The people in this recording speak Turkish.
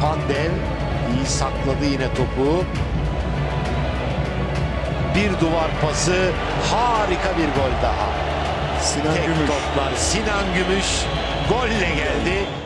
Pandev iyi sakladı yine topu. Bir duvar pası, harika bir gol daha. Sinan Gümüş. Toplar Sinan Gümüş golle geldi.